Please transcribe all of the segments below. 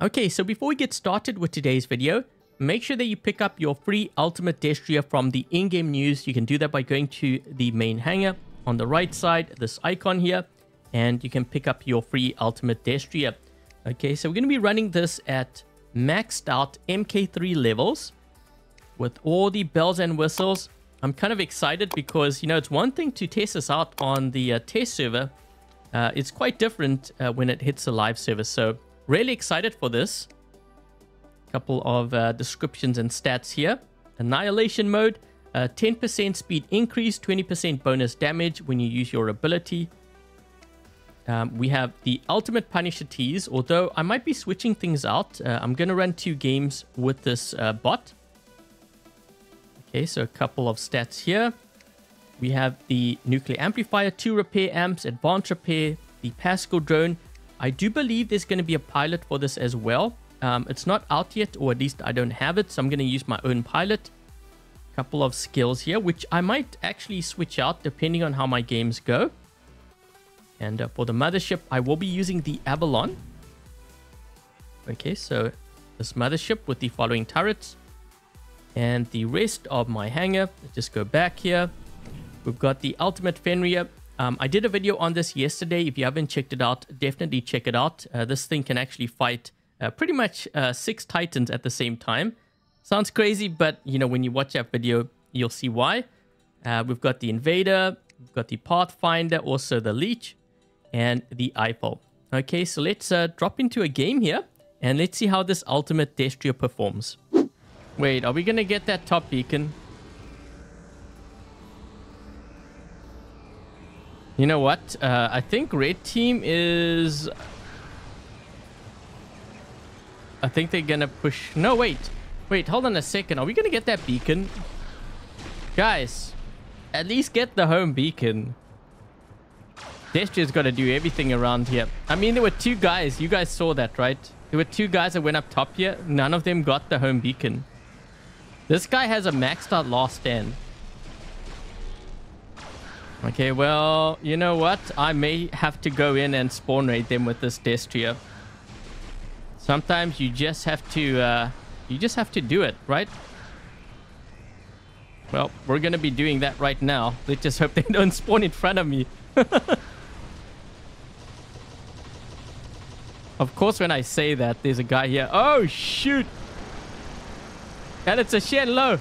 Okay, so before we get started with today's video, make sure that you pick up your free Ultimate Destrier from the in-game news. You can do that by going to the main hangar on the right side, this icon here, and you can pick up your free Ultimate Destrier. Okay, so we're going to be running this at maxed out MK3 levels with all the bells and whistles. I'm kind of excited because, you know, it's one thing to test this out on the test server. It's quite different when it hits the live server. So really excited for this. Couple of descriptions and stats here. Annihilation mode, 10% speed increase, 20% bonus damage when you use your ability. We have the Ultimate Punisher T's, although I might be switching things out. I'm going to run 2 games with this bot. Okay, so a couple of stats here. We have the Nuclear Amplifier, 2 repair amps, Advanced Repair, the Pascal Drone. I do believe there's going to be a pilot for this as well. It's not out yet, or at least I don't have it, so I'm going to use my own pilot. A couple of skills here, which I might actually switch out depending on how my games go. And for the Mothership, I will be using the Avalon. Okay, so this Mothership with the following turrets. And the rest of my hangar, let's just go back here. We've got the Ultimate Fenrir. I did a video on this yesterday. If you haven't checked it out, definitely check it out. This thing can actually fight pretty much 6 titans at the same time. Sounds crazy, but, you know, when you watch that video, you'll see why. We've got the Invader. We've got the Pathfinder, also the Leech, and the Eye Pole. Okay, so let's drop into a game here, and let's see how this Ultimate Destrier performs. Wait, are we going to get that top beacon? You know what? I think Red Team is... I think they're going to push... No, wait. Wait, hold on a second. Are we going to get that beacon? Guys, at least get the home beacon. Destrier's got to do everything around here. I mean, there were 2 guys. You guys saw that, right? There were 2 guys that went up top here. None of them got the home beacon. This guy has a maxed out Last Stand. Okay, well, you know what? I may have to go in and spawn raid them with this Destrier. Sometimes you just have to, do it, right? Well, we're going to be doing that right now. Let's just hope they don't spawn in front of me. Of course, when I say that, there's a guy here. Oh, shoot. And it's a Shenlow.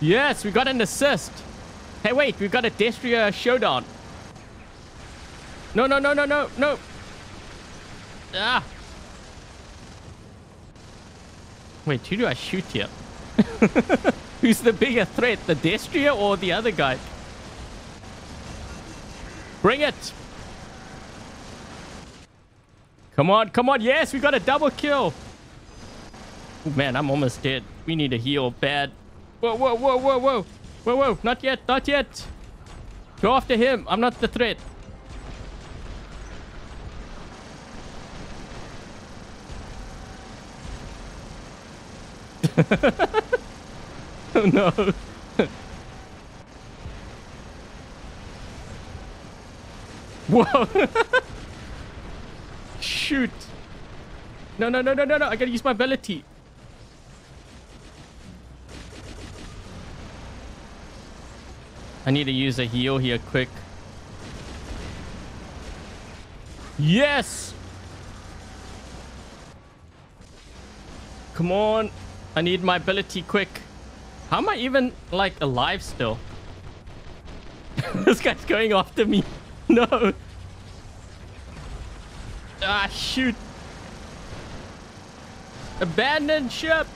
Yes, we got an assist. Hey, wait, we've got a Destrier showdown. No. Ah. Wait, who do I shoot here? Who's the bigger threat, the Destrier or the other guy? Bring it. Come on, come on. Yes, we got a double kill. Oh, man, I'm almost dead. We need a heal bad. Whoa, not yet, not yet. Go after him. I'm not the threat. Oh, no. Whoa. Shoot. No. I gotta use my ability. I need to use a heal here quick. Yes! Come on. I need my ability quick. How am I even, like, alive still? This guy's going after me. No. Ah, shoot. Abandoned ship.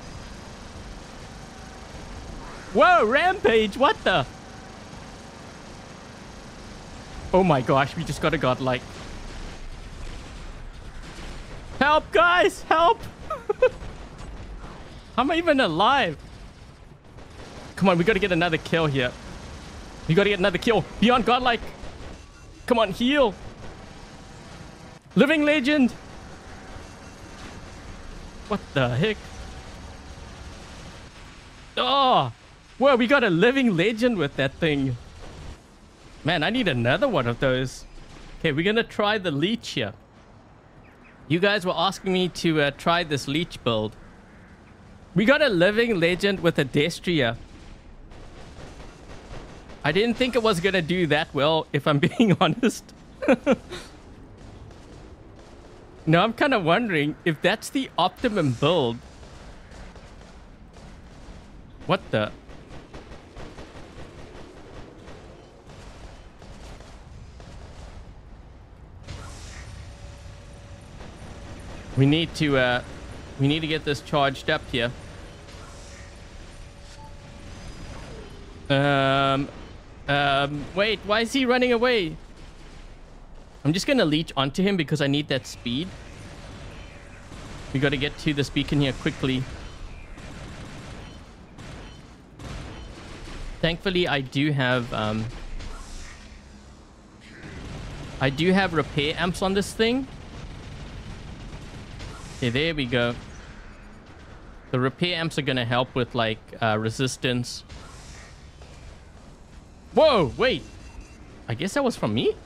Whoa, rampage. What the? Oh my gosh, we just got a godlike. Help, guys, help. How am I even alive? Come on, we got to get another kill here. We got to get another kill. Beyond godlike. Come on, heal. Living Legend. What the heck? Oh, well, we got a Living Legend with that thing. Man, I need another one of those. Okay, we're gonna try the Leech here. You guys were asking me to try this Leech build. We got a Living Legend with a Destrier. I didn't think it was gonna do that well, if I'm being honest. Now I'm kind of wondering if that's the optimum build. What the? We need to get this charged up here. Wait, why is he running away? I'm just gonna leech onto him because I need that speed. We gotta get to this beacon here quickly. Thankfully, I do have repair amps on this thing. Okay, there we go. The repair amps are gonna help with like resistance. Whoa, wait. I guess that was from me?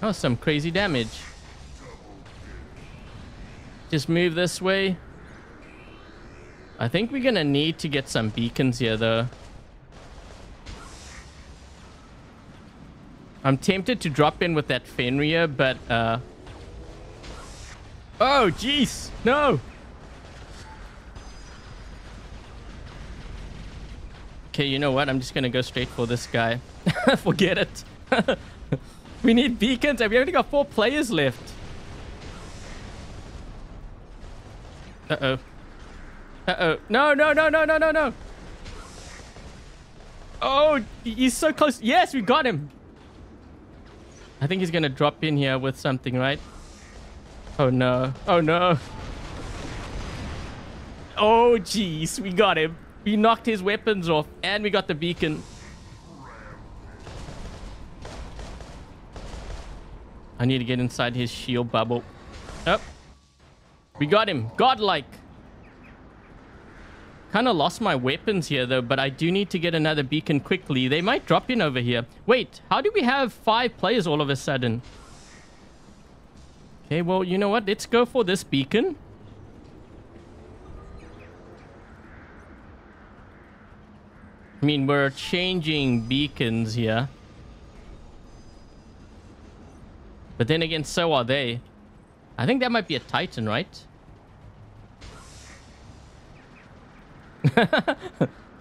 That was some crazy damage. Just move this way. I think we're gonna need to get some beacons here though. I'm tempted to drop in with that Fenrir, but oh, jeez. No. Okay, you know what? I'm just going to go straight for this guy. Forget it. We need beacons. We've only got 4 players left. Uh-oh. Uh-oh. No, no, no, no, no, no, no. Oh, he's so close. Yes, we got him. I think he's going to drop in here with something, right? Oh no, oh no. Oh jeez, we got him. We knocked his weapons off and we got the beacon. I need to get inside his shield bubble. Oh, we got him, godlike. Kind of lost my weapons here though, but I do need to get another beacon quickly. They might drop in over here. Wait, how do we have 5 players all of a sudden? Okay, well, you know what? Let's go for this beacon. I mean, we're changing beacons here. But then again, so are they. I think that might be a Titan, right?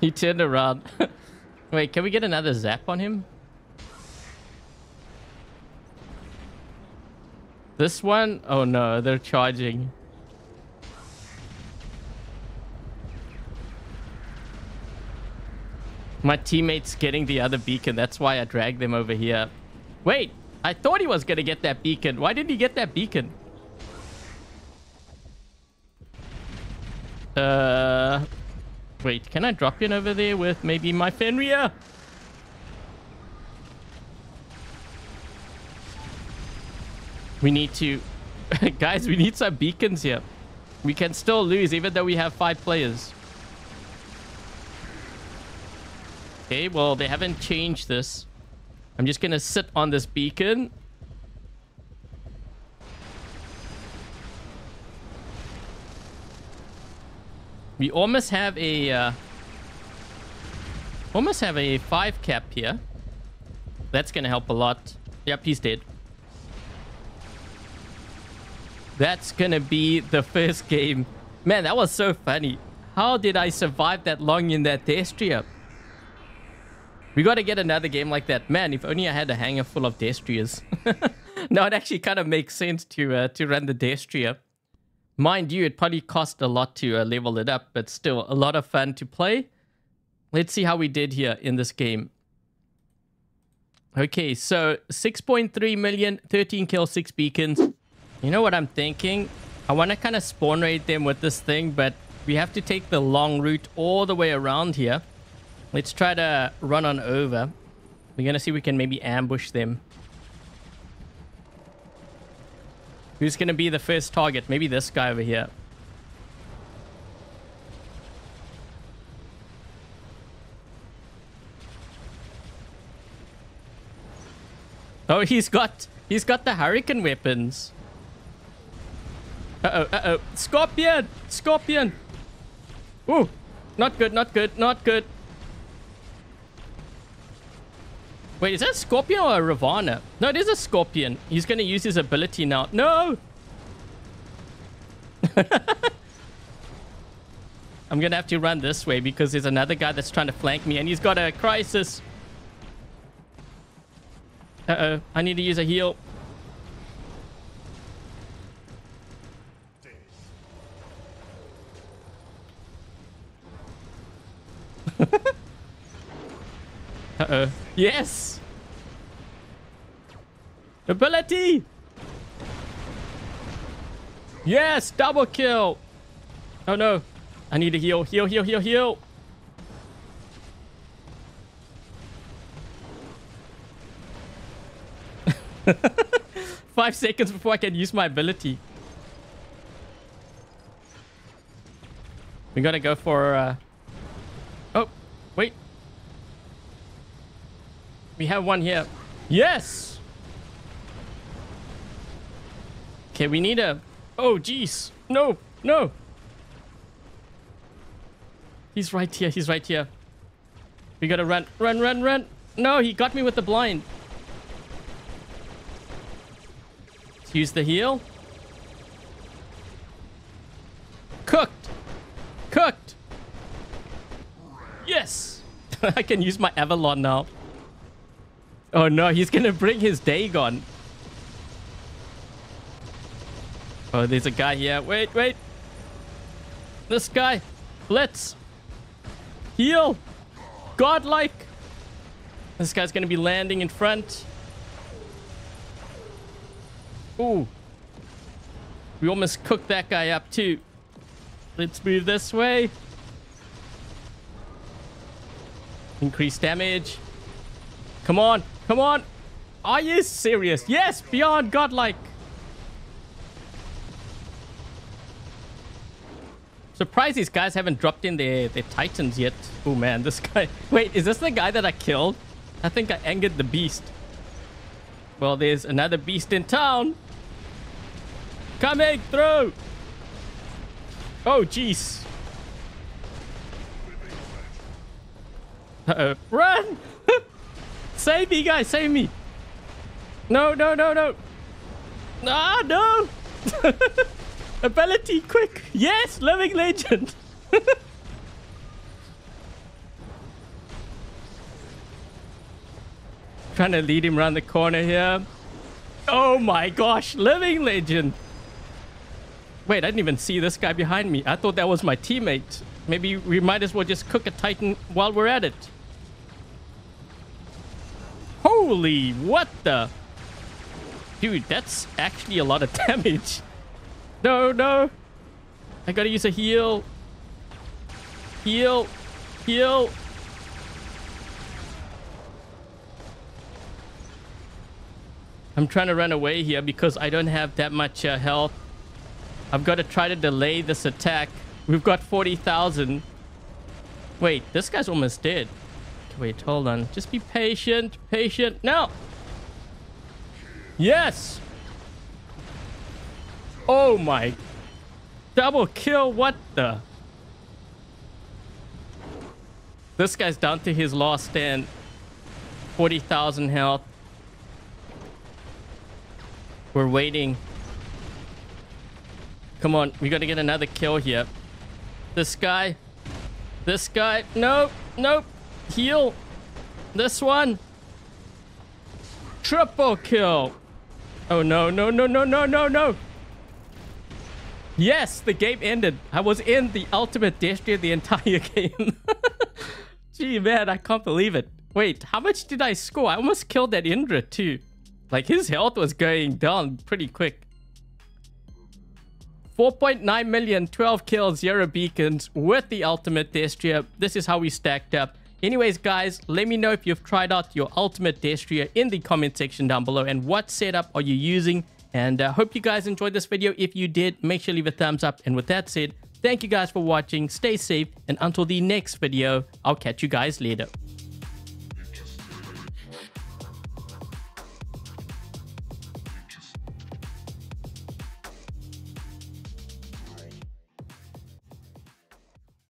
He turned around. Wait, can we get another zap on him? This one? Oh no, they're charging. My teammate's getting the other beacon. That's why I dragged them over here. Wait, I thought he was going to get that beacon. Why didn't he get that beacon? Wait, can I drop in over there with maybe my Fenrir? We need to... Guys, we need some beacons here. We can still lose, even though we have 5 players. Okay, well, they haven't changed this. I'm just going to sit on this beacon. We almost have a 5 cap here. That's going to help a lot. Yep, he's dead. That's gonna be the first game. Man, that was so funny. How did I survive that long in that Destrier? We gotta get another game like that. Man, if only I had a hangar full of Destriers. Now it actually kind of makes sense to run the Destrier. Mind you, it probably cost a lot to level it up, but still a lot of fun to play. Let's see how we did here in this game. Okay, so 6.3 million, 13 kills, 6 beacons. You know what I'm thinking? I want to kind of spawn raid them with this thing, but we have to take the long route all the way around here. Let's try to run on over. We're going to see if we can maybe ambush them. Who's going to be the first target? Maybe this guy over here. Oh, he's got the hurricane weapons. Uh oh. Scorpion. Ooh, not good. Wait, is that a Scorpion or a Ravana? No, it is a Scorpion. He's going to use his ability now. No! I'm going to have to run this way because there's another guy that's trying to flank me and he's got a Crisis. Uh-oh. I need to use a heal. Uh-oh. Yes! Ability! Yes! Double kill! Oh no. I need to heal. Heal. $5 seconds before I can use my ability. We gotta go for... Oh, wait. We have one here. Yes! Okay, we need a... Oh, jeez. No. He's right here. We gotta run. No, he got me with the blind. Let's use the heal. Cooked. Yes! I can use my Avalon now. Oh no, he's gonna bring his Dagon. Oh, there's a guy here. Wait. This guy. Blitz. Heal. Godlike. This guy's gonna be landing in front. Ooh. We almost cooked that guy up too. Let's move this way. Increase damage. Come on. Are you serious? Yes, beyond godlike. Surprised these guys haven't dropped in their titans yet. Oh man, this guy. Wait, is this the guy that I killed? I think I angered the beast. Well, there's another beast in town. Coming through. Oh, jeez. Uh-oh. Run! Save me, guys! Save me! No! Ah, no! Ability, quick! Yes, Living Legend! Trying to lead him around the corner here. Oh my gosh, Living Legend! Wait, I didn't even see this guy behind me. I thought that was my teammate. Maybe we might as well just cook a Titan while we're at it. Holy, what the? Dude, that's actually a lot of damage. No. I gotta use a heal. Heal. I'm trying to run away here because I don't have that much health. I've got to try to delay this attack. We've got 40,000. Wait, this guy's almost dead. Wait, hold on. Just be patient. No! Yes! Oh my... Double kill, what the... This guy's down to his last stand. 40,000 health. We're waiting. Come on, we gotta get another kill here. This guy. Nope. Heal this one. Triple kill. Oh no. Yes, the game ended. I was in the Ultimate Destrier the entire game. Gee man, I can't believe it. Wait, how much did I score? I almost killed that Indra too. Like his health was going down pretty quick. 4.9 million, 12 kills, 0 beacons with the Ultimate Destrier. This is how we stacked up. Anyways, guys, let me know if you've tried out your Ultimate Destrier in the comment section down below and what setup are you using. And I hope you guys enjoyed this video. If you did, make sure to leave a thumbs up. And with that said, thank you guys for watching. Stay safe. And until the next video, I'll catch you guys later.